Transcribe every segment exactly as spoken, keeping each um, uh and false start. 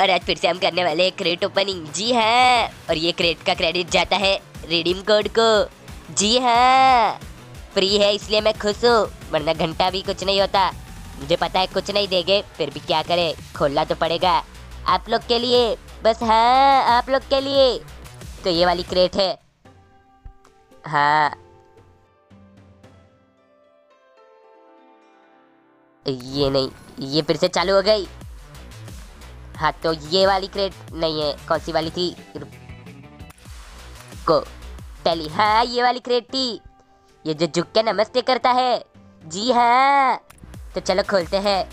और आज फिर से हम करने वाले क्रेट ओपनिंग। जी हाँ, और ये क्रेट का क्रेडिट जाता है रिडीम कोड को। जी हाँ, फ्री है इसलिए मैं खुश हूँ, वरना घंटा भी कुछ नहीं होता। मुझे पता है कुछ नहीं देंगे, फिर भी क्या करें, खोलना तो पड़ेगा आप लोग के लिए। बस हाँ, आप लोग के लिए तो ये वाली क्रेट है। हाँ, ये नहीं, ये फिर से चालू हो गई। हाँ, तो ये वाली क्रेट नहीं है, कौन सी वाली थी को पहली? हाँ, ये वाली क्रेट थी, ये जो झुक के नमस्ते करता है। जी हाँ, तो चलो खोलते हैं।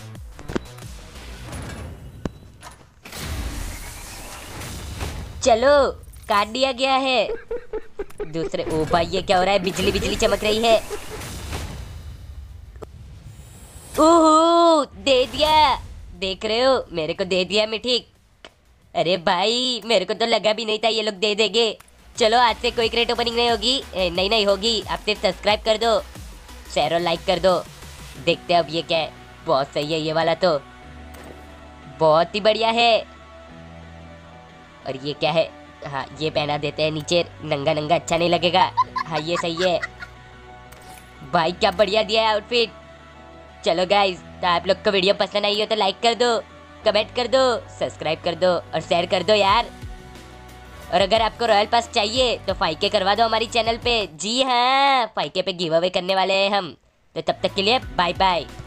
चलो, काट दिया गया है। दूसरे, ओ भाई ये क्या हो रहा है, बिजली बिजली चमक रही है। ओहो, दे दिया, देख रहे हो, मेरे को दे दिया मिठीक। अरे भाई, मेरे को तो लगा भी नहीं था ये लोग दे देंगे। चलो, आज से कोई क्रेट ओपनिंग नहीं होगी। नहीं नहीं होगी, आप सिर्फ सब्सक्राइब कर दो, शेयर और लाइक कर दो। देखते हैं अब ये क्या है। बहुत सही है ये वाला, तो बहुत ही बढ़िया है। और ये क्या है? हाँ, ये पहना देते हैं नीचे, नंगा नंगा अच्छा नहीं लगेगा। हाँ, ये सही है भाई, क्या बढ़िया दिया है आउटफिट। चलो गाइज, तो आप लोग को वीडियो पसंद आई हो तो लाइक कर दो, कमेंट कर दो, सब्सक्राइब कर दो और शेयर कर दो यार। और अगर आपको रॉयल पास चाहिए तो फाइव के करवा दो हमारी चैनल पे। जी हाँ, फाइव के पे गिव अवे करने वाले हैं हम। तो तब तक के लिए बाय बाय।